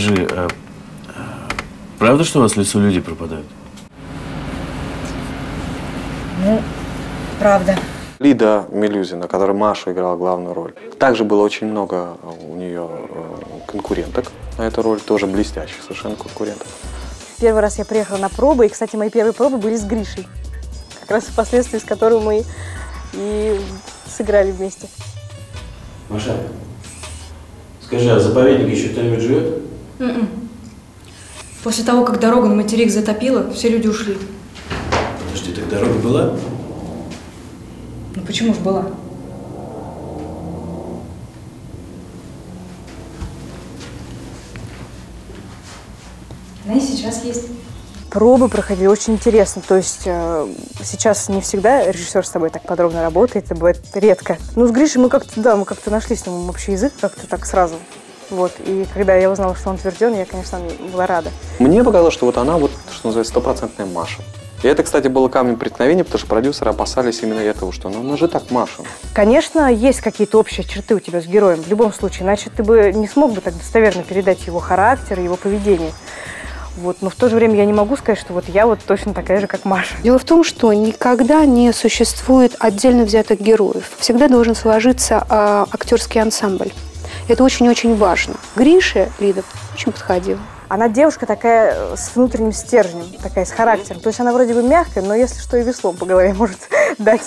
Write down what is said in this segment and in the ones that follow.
Скажи, а правда, что у вас в лесу люди пропадают? Ну, правда. Лида Милюзина, которая Машу играла главную роль. Также было очень много у нее конкуренток на эту роль, тоже блестящих совершенно конкурентов. Первый раз я приехала на пробы, и, кстати, мои первые пробы были с Гришей, как раз впоследствии с которым мы и сыграли вместе. Маша, скажи, а заповедник еще кто-нибудь живет? После того, как дорогу на материк затопило, все люди ушли. Подожди, так дорога была? Ну почему ж была? Она и сейчас есть. Пробы проходили очень интересно. То есть сейчас не всегда режиссер с тобой так подробно работает, это бывает редко. Ну, с Гришей мы как-то, да, мы как-то нашли с ним общий язык, как-то так сразу. Вот. И когда я узнала, что он тверден, я, конечно, была рада. Мне показалось, что вот она, вот, что называется, стопроцентная Маша. И это, кстати, было камнем преткновения, потому что продюсеры опасались именно этого, что ну, она же так Маша. Конечно, есть какие-то общие черты у тебя с героем, в любом случае, иначе ты бы не смог бы так достоверно передать его характер, его поведение. Вот. Но в то же время я не могу сказать, что вот я вот точно такая же, как Маша. Дело в том, что никогда не существует отдельно взятых героев. Всегда должен сложиться актерский ансамбль. Это очень-очень важно. Гриша Лидов очень подходил. Она девушка такая с внутренним стержнем, такая с характером. То есть она вроде бы мягкая, но если что, и веслом по голове может дать.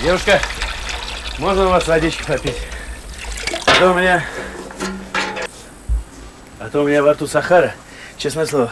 Девушка, можно у вас водички попить? А то у меня во рту Сахара, честное слово.